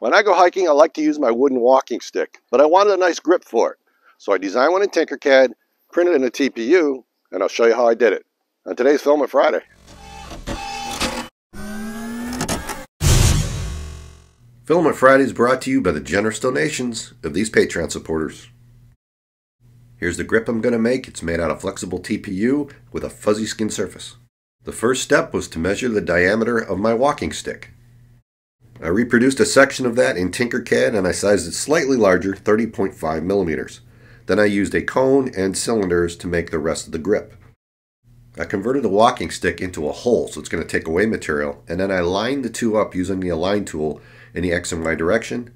When I go hiking, I like to use my wooden walking stick, but I wanted a nice grip for it. So I designed one in Tinkercad, printed it in a TPU, and I'll show you how I did it on today's Filament Friday. Filament Friday is brought to you by the generous donations of these Patreon supporters. Here's the grip I'm going to make. It's made out of flexible TPU with a fuzzy skin surface. The first step was to measure the diameter of my walking stick. I reproduced a section of that in Tinkercad and I sized it slightly larger, 30.5 millimeters. Then I used a cone and cylinders to make the rest of the grip. I converted the walking stick into a hole, so it's going to take away material, and then I lined the two up using the align tool in the X and Y direction.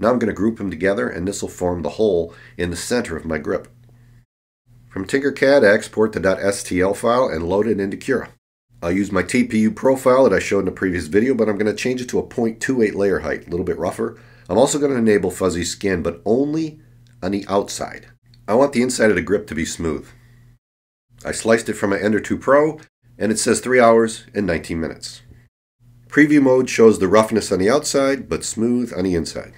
Now I'm going to group them together and this will form the hole in the center of my grip. From Tinkercad I export the .stl file and load it into Cura. I'll use my TPU profile that I showed in the previous video, but I'm going to change it to a 0.28 layer height, a little bit rougher. I'm also going to enable fuzzy skin, but only on the outside. I want the inside of the grip to be smooth. I sliced it from an Ender 2 Pro and it says 3 hours and 19 minutes. Preview mode shows the roughness on the outside but smooth on the inside.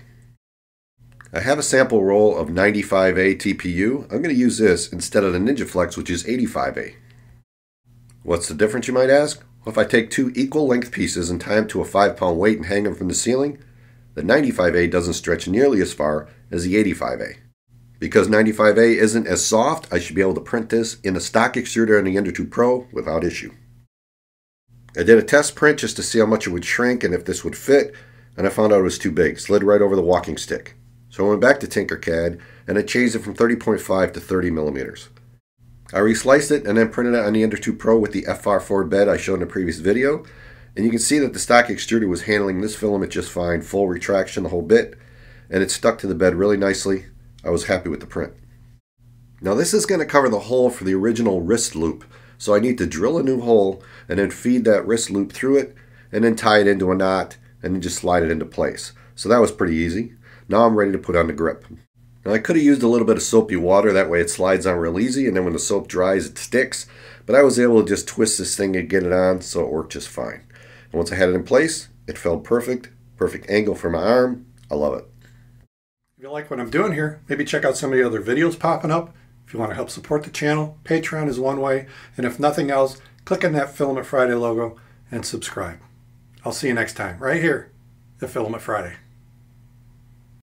I have a sample roll of 95A TPU. I'm going to use this instead of the NinjaFlex, which is 85A. What's the difference, you might ask? Well, if I take two equal length pieces and tie them to a 5-pound weight and hang them from the ceiling, the 95A doesn't stretch nearly as far as the 85A. Because 95A isn't as soft, I should be able to print this in a stock extruder on the Ender 2 Pro without issue. I did a test print just to see how much it would shrink and if this would fit, and I found out it was too big. Slid right over the walking stick. So I went back to Tinkercad and I changed it from 30.5 to 30 millimeters. I resliced it and then printed it on the Ender 2 Pro with the FR4 bed I showed in the previous video, and you can see that the stock extruder was handling this filament just fine, full retraction the whole bit, and it stuck to the bed really nicely. I was happy with the print. Now this is going to cover the hole for the original wrist loop, so I need to drill a new hole and then feed that wrist loop through it and then tie it into a knot and then just slide it into place. So that was pretty easy. Now I'm ready to put on the grip. Now I could have used a little bit of soapy water, that way it slides on real easy and then when the soap dries it sticks, but I was able to just twist this thing and get it on, so it worked just fine. And once I had it in place, it felt perfect. Perfect angle for my arm. I love it. If you like what I'm doing here, maybe check out some of the other videos popping up. If you want to help support the channel, Patreon is one way. And if nothing else, click on that Filament Friday logo and subscribe. I'll see you next time, right here at Filament Friday.